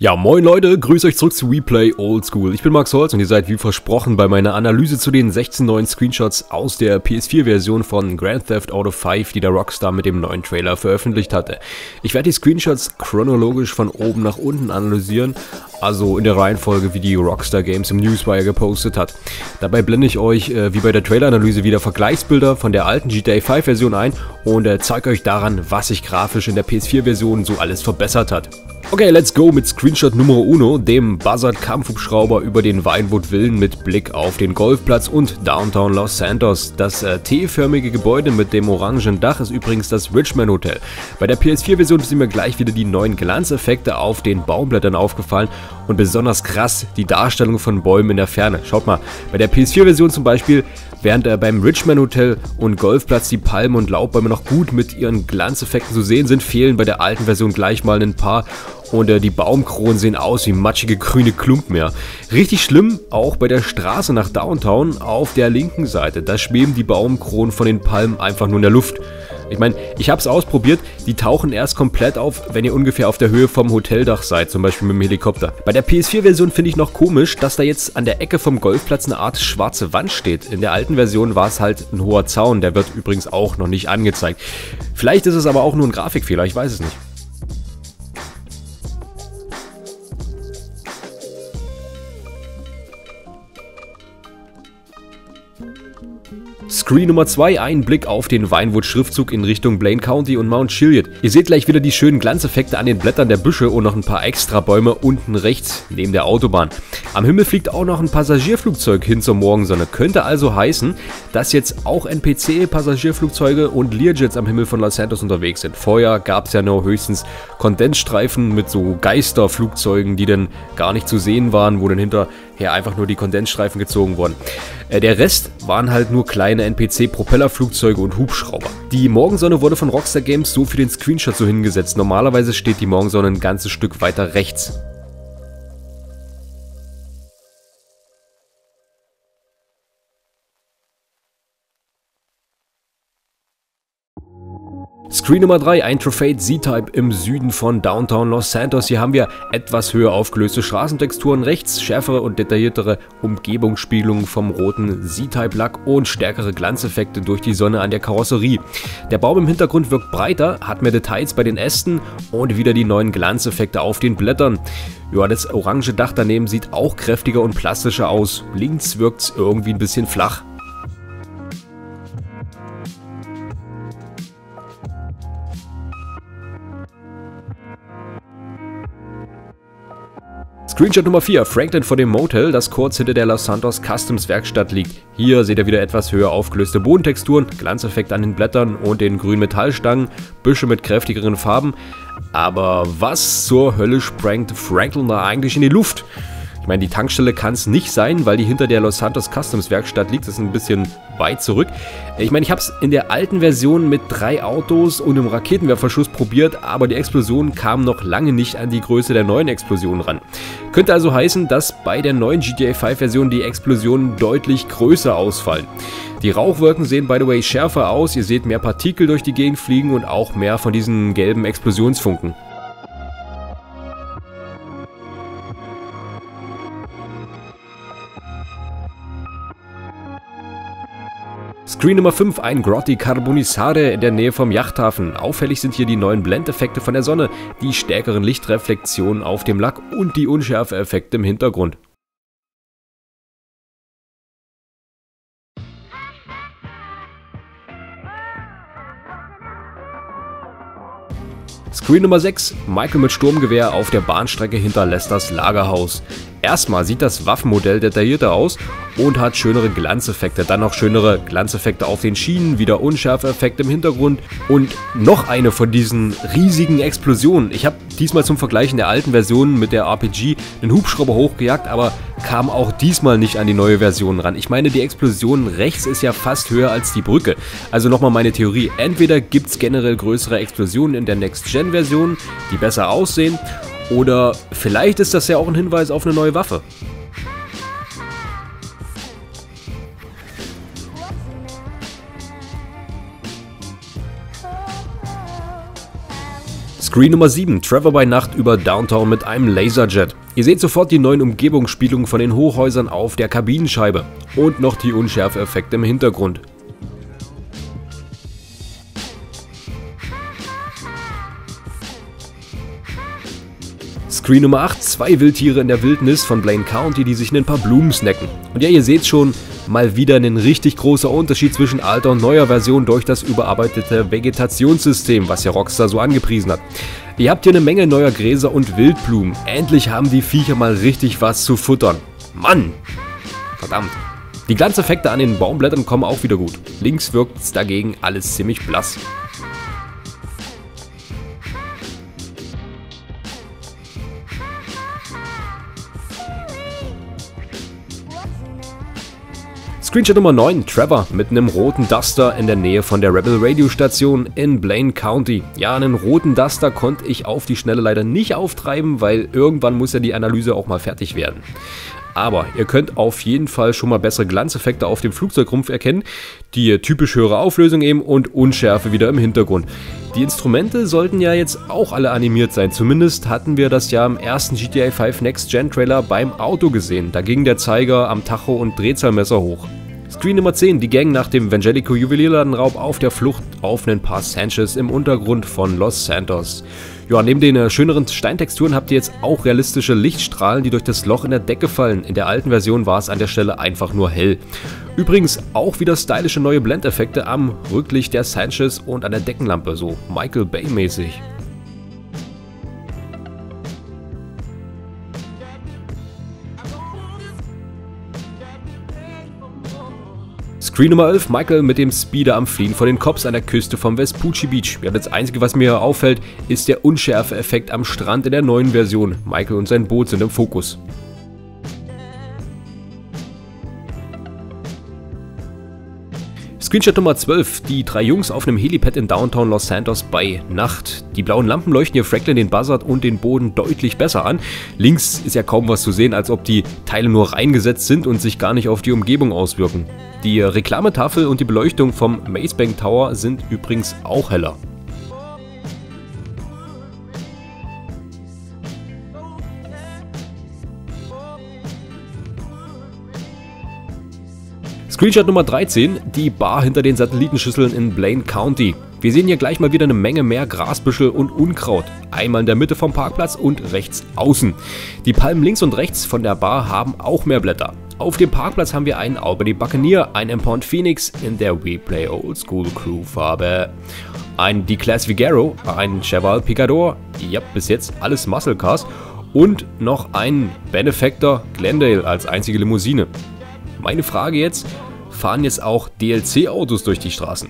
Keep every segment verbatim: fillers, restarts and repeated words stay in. Ja, moin Leute, grüß euch zurück zu WePlay Old School. Ich bin Max Holz und ihr seid wie versprochen bei meiner Analyse zu den sechzehn neuen Screenshots aus der P S vier Version von Grand Theft Auto fünf, die der Rockstar mit dem neuen Trailer veröffentlicht hatte. Ich werde die Screenshots chronologisch von oben nach unten analysieren, also in der Reihenfolge, wie die Rockstar Games im Newswire gepostet hat. Dabei blende ich euch, äh, wie bei der Traileranalyse, wieder Vergleichsbilder von der alten G T A fünf Version ein und äh, zeige euch daran, was sich grafisch in der P S vier Version so alles verbessert hat. Okay, let's go mit Screenshot Nummer uno, dem Buzzard Kampfhubschrauber über den Vinewood Villen mit Blick auf den Golfplatz und Downtown Los Santos. Das äh, T-förmige Gebäude mit dem orangen Dach ist übrigens das Richmond Hotel. Bei der P S vier Version sind mir gleich wieder die neuen Glanzeffekte auf den Baumblättern aufgefallen und besonders krass die Darstellung von Bäumen in der Ferne. Schaut mal, bei der P S vier Version zum Beispiel, während äh, beim Richmond Hotel und Golfplatz die Palmen und Laubbäume noch gut mit ihren Glanzeffekten zu sehen sind, fehlen bei der alten Version gleich mal ein paar. Und äh, die Baumkronen sehen aus wie matschige grüne Klumpen. Ja. Richtig schlimm auch bei der Straße nach Downtown auf der linken Seite. Da schweben die Baumkronen von den Palmen einfach nur in der Luft. Ich meine, ich habe es ausprobiert, die tauchen erst komplett auf, wenn ihr ungefähr auf der Höhe vom Hoteldach seid, zum Beispiel mit dem Helikopter. Bei der P S vier Version finde ich noch komisch, dass da jetzt an der Ecke vom Golfplatz eine Art schwarze Wand steht. In der alten Version war es halt ein hoher Zaun, der wird übrigens auch noch nicht angezeigt. Vielleicht ist es aber auch nur ein Grafikfehler, ich weiß es nicht. Screen Nummer zwei, ein Blick auf den Vinewood-Schriftzug in Richtung Blaine County und Mount Chiliad. Ihr seht gleich wieder die schönen Glanzeffekte an den Blättern der Büsche und noch ein paar extra Bäume unten rechts neben der Autobahn. Am Himmel fliegt auch noch ein Passagierflugzeug hin zur Morgensonne. Könnte also heißen, dass jetzt auch N P C-Passagierflugzeuge und Learjets am Himmel von Los Santos unterwegs sind. Vorher gab es ja nur höchstens Kondensstreifen mit so Geisterflugzeugen, die dann gar nicht zu sehen waren, wo dann hinterher einfach nur die Kondensstreifen gezogen wurden. Der Rest waren halt nur kleine N P C-Propellerflugzeuge und Hubschrauber. Die Morgensonne wurde von Rockstar Games so für den Screenshot so hingesetzt. Normalerweise steht die Morgensonne ein ganzes Stück weiter rechts. Screen Nummer drei, ein Trofade Z-Type im Süden von Downtown Los Santos. Hier haben wir etwas höher aufgelöste Straßentexturen, rechts schärfere und detailliertere Umgebungsspiegelungen vom roten Z-Type-Lack und stärkere Glanzeffekte durch die Sonne an der Karosserie. Der Baum im Hintergrund wirkt breiter, hat mehr Details bei den Ästen und wieder die neuen Glanzeffekte auf den Blättern. Ja, das orange Dach daneben sieht auch kräftiger und plastischer aus. Links wirkt es irgendwie ein bisschen flach. Screenshot Nummer vier, Franklin vor dem Motel, das kurz hinter der Los Santos Customs Werkstatt liegt. Hier seht ihr wieder etwas höher aufgelöste Bodentexturen, Glanzeffekt an den Blättern und den grünen Metallstangen, Büsche mit kräftigeren Farben. Aber was zur Hölle sprengt Franklin da eigentlich in die Luft? Ich meine, die Tankstelle kann es nicht sein, weil die hinter der Los Santos Customs Werkstatt liegt. Das ist ein bisschen weit zurück. Ich meine, ich habe es in der alten Version mit drei Autos und einem Raketenwerferschuss probiert, aber die Explosion kam noch lange nicht an die Größe der neuen Explosion ran. Könnte also heißen, dass bei der neuen G T A fünf Version die Explosionen deutlich größer ausfallen. Die Rauchwolken sehen, by the way, schärfer aus. Ihr seht mehr Partikel durch die Gegend fliegen und auch mehr von diesen gelben Explosionsfunken. Screen Nummer fünf, ein Grotti Carbonizzare in der Nähe vom Yachthafen. Auffällig sind hier die neuen Blendeffekte von der Sonne, die stärkeren Lichtreflexionen auf dem Lack und die Unschärfeeffekte im Hintergrund. Screen Nummer sechs, Michael mit Sturmgewehr auf der Bahnstrecke hinter Lesters Lagerhaus. Erstmal sieht das Waffenmodell detaillierter aus und hat schönere Glanzeffekte, dann noch schönere Glanzeffekte auf den Schienen, wieder Unschärfeeffekte im Hintergrund und noch eine von diesen riesigen Explosionen. Ich habe diesmal zum Vergleich in der alten Version mit der R P G einen Hubschrauber hochgejagt, aber kam auch diesmal nicht an die neue Version ran. Ich meine, die Explosion rechts ist ja fast höher als die Brücke. Also nochmal meine Theorie, entweder gibt es generell größere Explosionen in der Next-Gen-Version, die besser aussehen, oder vielleicht ist das ja auch ein Hinweis auf eine neue Waffe. Screen Nummer sieben, Trevor bei Nacht über Downtown mit einem Laserjet. Ihr seht sofort die neuen Umgebungsspiegelungen von den Hochhäusern auf der Kabinenscheibe und noch die Unschärfe-Effekte im Hintergrund. Screen Nummer acht, zwei Wildtiere in der Wildnis von Blaine County, die sich in ein paar Blumen snacken. Und ja, ihr seht schon, mal wieder ein richtig großer Unterschied zwischen alter und neuer Version durch das überarbeitete Vegetationssystem, was ja Rockstar so angepriesen hat. Ihr habt hier eine Menge neuer Gräser und Wildblumen. Endlich haben die Viecher mal richtig was zu futtern. Mann! Verdammt! Die Glanzeffekte an den Baumblättern kommen auch wieder gut. Links wirkt's dagegen alles ziemlich blass. Screenshot Nummer neun, Trevor mit einem roten Duster in der Nähe von der Rebel-Radiostation in Blaine County. Ja, einen roten Duster konnte ich auf die Schnelle leider nicht auftreiben, weil irgendwann muss ja die Analyse auch mal fertig werden. Aber ihr könnt auf jeden Fall schon mal bessere Glanzeffekte auf dem Flugzeugrumpf erkennen, die typisch höhere Auflösung eben und Unschärfe wieder im Hintergrund. Die Instrumente sollten ja jetzt auch alle animiert sein, zumindest hatten wir das ja im ersten G T A fünf Next Gen Trailer beim Auto gesehen, da ging der Zeiger am Tacho und Drehzahlmesser hoch. Screen Nummer zehn, die Gang nach dem Vangelico Juwelierladenraub auf der Flucht auf ein paar Sanchez im Untergrund von Los Santos. Ja, neben den schöneren Steintexturen habt ihr jetzt auch realistische Lichtstrahlen, die durch das Loch in der Decke fallen. In der alten Version war es an der Stelle einfach nur hell. Übrigens auch wieder stylische neue Blendeffekte am Rücklicht der Sanchez und an der Deckenlampe, so Michael Bay mäßig. Screen Nummer elf, Michael mit dem Speeder am Fliehen von den Cops an der Küste vom Vespucci Beach. Ja, das einzige, was mir auffällt, ist der Unschärfe-Effekt am Strand in der neuen Version. Michael und sein Boot sind im Fokus. Screenshot Nummer zwölf, die drei Jungs auf einem Helipad in Downtown Los Santos bei Nacht. Die blauen Lampen leuchten hier Franklin, den Buzzard und den Boden deutlich besser an. Links ist ja kaum was zu sehen, als ob die Teile nur reingesetzt sind und sich gar nicht auf die Umgebung auswirken. Die Reklametafel und die Beleuchtung vom Maze Bank Tower sind übrigens auch heller. Screenshot Nummer dreizehn, die Bar hinter den Satellitenschüsseln in Blaine County. Wir sehen hier gleich mal wieder eine Menge mehr Grasbüschel und Unkraut. Einmal in der Mitte vom Parkplatz und rechts außen. Die Palmen links und rechts von der Bar haben auch mehr Blätter. Auf dem Parkplatz haben wir einen Albany Buccaneer, einen Empound Phoenix in der WePlay Old School Crew Farbe, einen D-Class Vigero, einen Cheval Picador, ja bis jetzt alles Muscle Cars und noch einen Benefactor Glendale als einzige Limousine. Meine Frage jetzt, fahren jetzt auch D L C-Autos durch die Straßen?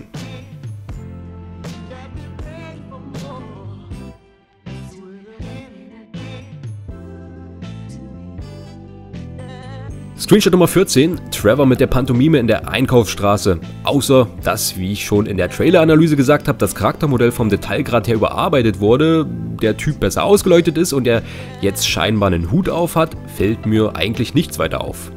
Screenshot Nummer vierzehn, Trevor mit der Pantomime in der Einkaufsstraße. Außer, dass, wie ich schon in der Trailer-Analyse gesagt habe, das Charaktermodell vom Detailgrad her überarbeitet wurde, der Typ besser ausgeleuchtet ist und er jetzt scheinbar einen Hut auf hat, fällt mir eigentlich nichts weiter auf.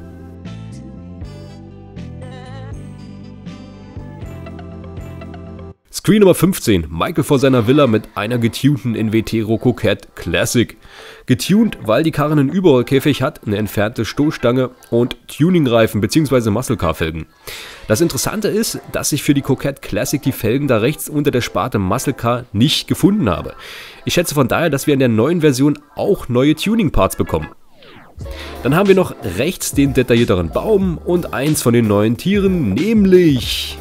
Screen Nummer fünfzehn, Michael vor seiner Villa mit einer getunten Invetero Coquette Classic. Getunt, weil die Karre einen Überrollkäfig hat, eine entfernte Stoßstange und Tuningreifen bzw. Muscle Car Felgen. Das Interessante ist, dass ich für die Coquette Classic die Felgen da rechts unter der Sparte Muscle Car nicht gefunden habe. Ich schätze von daher, dass wir in der neuen Version auch neue Tuning Parts bekommen. Dann haben wir noch rechts den detaillierteren Baum und eins von den neuen Tieren, nämlich...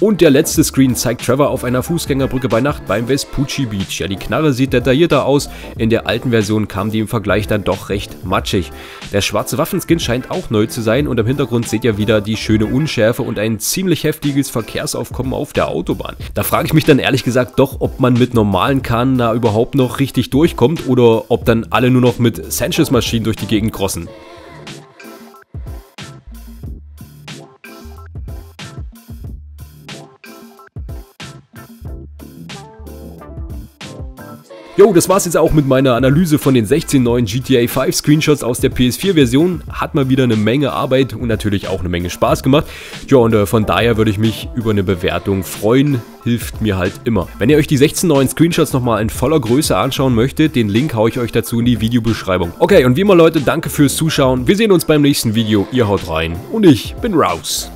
Und der letzte Screen zeigt Trevor auf einer Fußgängerbrücke bei Nacht beim Vespucci Beach. Ja, die Knarre sieht detaillierter aus, in der alten Version kam die im Vergleich dann doch recht matschig. Der schwarze Waffenskin scheint auch neu zu sein und im Hintergrund seht ihr wieder die schöne Unschärfe und ein ziemlich heftiges Verkehrsaufkommen auf der Autobahn. Da frage ich mich dann ehrlich gesagt doch, ob man mit normalen Karren da überhaupt noch richtig durchkommt oder ob dann alle nur noch mit Sanchez-Maschinen durch die Gegend crossen. Jo, das war's jetzt auch mit meiner Analyse von den sechzehn neuen G T A fünf Screenshots aus der P S vier Version. Hat mal wieder eine Menge Arbeit und natürlich auch eine Menge Spaß gemacht. Jo, und äh, von daher würde ich mich über eine Bewertung freuen. Hilft mir halt immer. Wenn ihr euch die sechzehn neuen Screenshots nochmal in voller Größe anschauen möchtet, den Link haue ich euch dazu in die Videobeschreibung. Okay, und wie immer Leute, danke fürs Zuschauen. Wir sehen uns beim nächsten Video. Ihr haut rein und ich bin raus.